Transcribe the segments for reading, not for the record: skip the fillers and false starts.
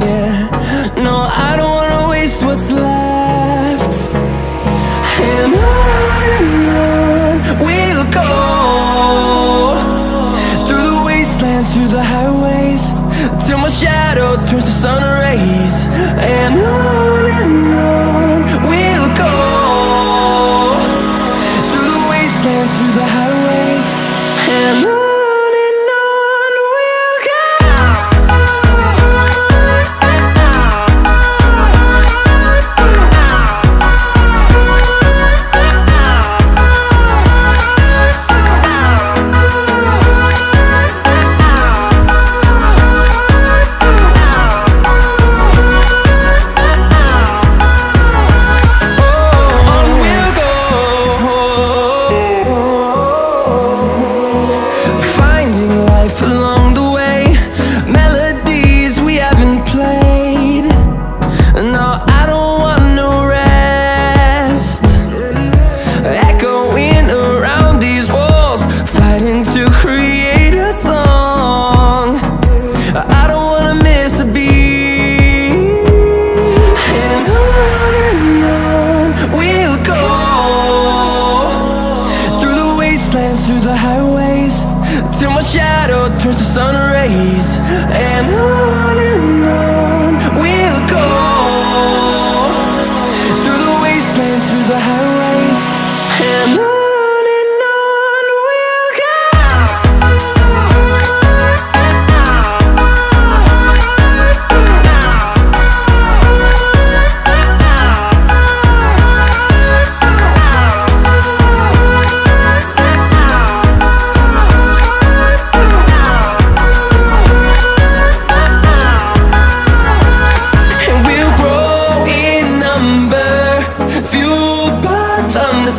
Yeah, no, I don't wanna waste what's left. And on we'll go, through the wastelands, through the highways, till my shadow turns to sun rays. And on we'll go, through the wastelands, through the highways, and on. Through the highways, till my shadow turns to sun rays, and on we'll go, through the wastelands, through the highways, and on.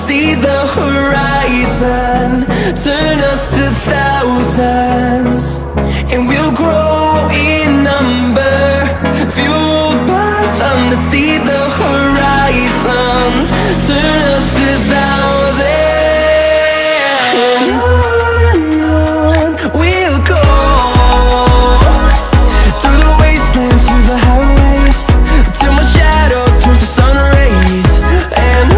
See the horizon, turn us to thousands, and we'll grow in number, fueled by them to see the horizon, turn us to thousands, and on we'll go, through the wastelands, through the highways, till my shadow turns to sun rays, and on.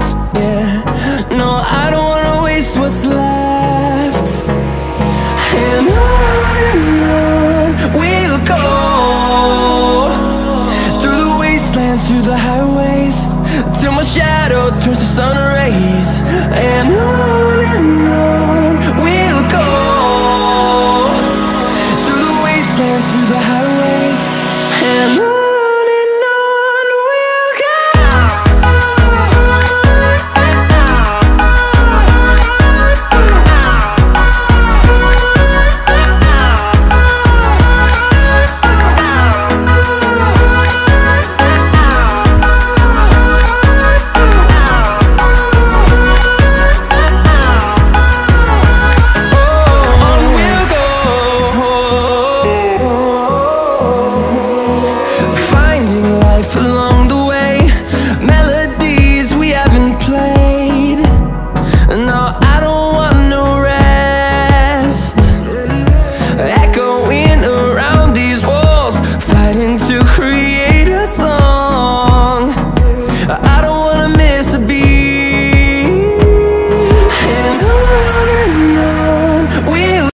Yeah, no, I don't wanna waste what's left. And on we'll go through the wastelands, through the highways, till my shadow turns to sun rays, and on